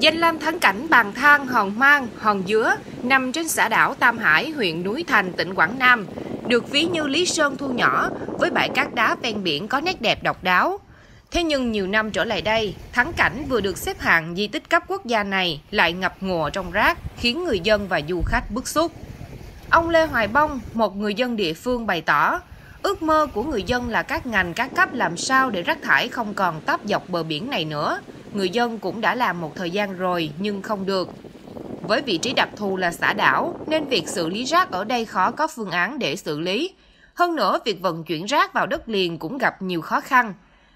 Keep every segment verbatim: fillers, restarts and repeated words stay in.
Danh lam thắng cảnh Bàn Than, Hòn Mang, Hòn Dứa nằm trên xã đảo Tam Hải, huyện Núi Thành, tỉnh Quảng Nam, được ví như Lý Sơn thu nhỏ với bãi cát đá ven biển có nét đẹp độc đáo. Thế nhưng nhiều năm trở lại đây, thắng cảnh vừa được xếp hạng di tích cấp quốc gia này lại ngập ngụa trong rác, khiến người dân và du khách bức xúc. Ông Lê Hoài Bông, một người dân địa phương bày tỏ, ước mơ của người dân là các ngành các cấp làm sao để rác thải không còn tấp dọc bờ biển này nữa. Người dân cũng đã làm một thời gian rồi nhưng không được. Với vị trí đặc thù là xã đảo nên việc xử lý rác ở đây khó có phương án để xử lý. Hơn nữa, việc vận chuyển rác vào đất liền cũng gặp nhiều khó khăn.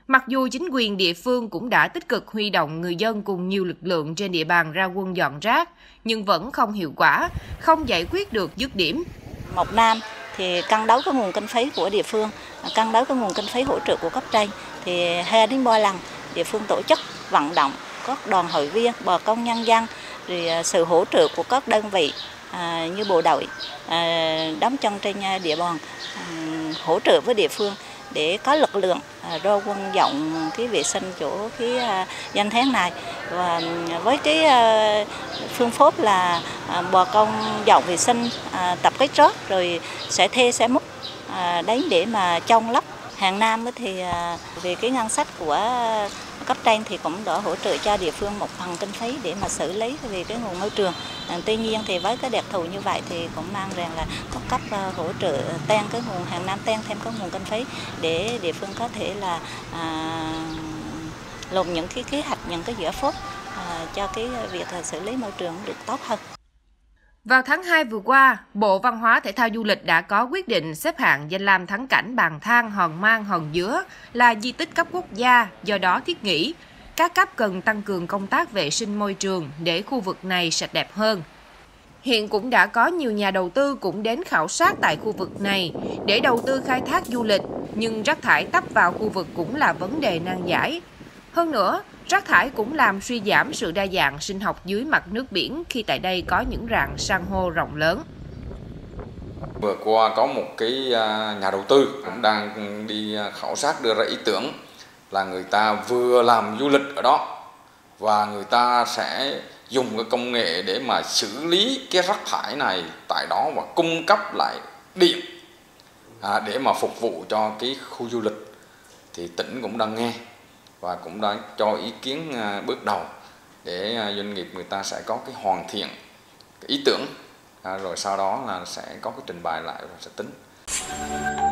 Mặc dù chính quyền địa phương cũng đã tích cực huy động người dân cùng nhiều lực lượng trên địa bàn ra quân dọn rác, nhưng vẫn không hiệu quả, không giải quyết được dứt điểm. Một năm thì cân đối cái nguồn kinh phí của địa phương, cân đối cái nguồn kinh phí hỗ trợ của cấp trên thì hai đến ba lần địa phương tổ chức vận động các đoàn hội viên, bà con nhân dân, rồi sự hỗ trợ của các đơn vị à, như bộ đội à, đóng chân trên địa bàn à, hỗ trợ với địa phương để có lực lượng à, ra quân dọn cái vệ sinh chỗ cái à, danh tháng này, và với cái à, phương pháp là à, bà con dọn vệ sinh à, tập kết rác rồi sẽ thê sẽ múc à, đấy để mà chôn lấp. Hàng năm thì à, về cái ngân sách của à, cấp trên thì cũng đã hỗ trợ cho địa phương một phần kinh phí để mà xử lý về cái nguồn môi trường. Tuy nhiên thì với cái đặc thù như vậy thì cũng mang rằng là các cấp hỗ trợ tăng cái nguồn hàng năm, tăng thêm các nguồn kinh phí để địa phương có thể là à, lồng những cái kế hoạch, những cái giải pháp à, cho cái việc xử lý môi trường được tốt hơn. Vào tháng hai vừa qua, Bộ Văn hóa Thể thao Du lịch đã có quyết định xếp hạng danh lam thắng cảnh Bàn Than, Hòn Mang, Hòn Dứa là di tích cấp quốc gia, do đó thiết nghĩ các cấp cần tăng cường công tác vệ sinh môi trường để khu vực này sạch đẹp hơn. Hiện cũng đã có nhiều nhà đầu tư cũng đến khảo sát tại khu vực này để đầu tư khai thác du lịch, nhưng rác thải tấp vào khu vực cũng là vấn đề nan giải. Hơn nữa, rác thải cũng làm suy giảm sự đa dạng sinh học dưới mặt nước biển khi tại đây có những rạn san hô rộng lớn. Vừa qua có một cái nhà đầu tư cũng đang đi khảo sát đưa ra ý tưởng là người ta vừa làm du lịch ở đó và người ta sẽ dùng cái công nghệ để mà xử lý cái rác thải này tại đó và cung cấp lại điện để mà phục vụ cho cái khu du lịch. Thì tỉnh cũng đang nghe và cũng đã cho ý kiến bước đầu để doanh nghiệp người ta sẽ có cái hoàn thiện cái ý tưởng, rồi sau đó là sẽ có cái trình bày lại và sẽ tính.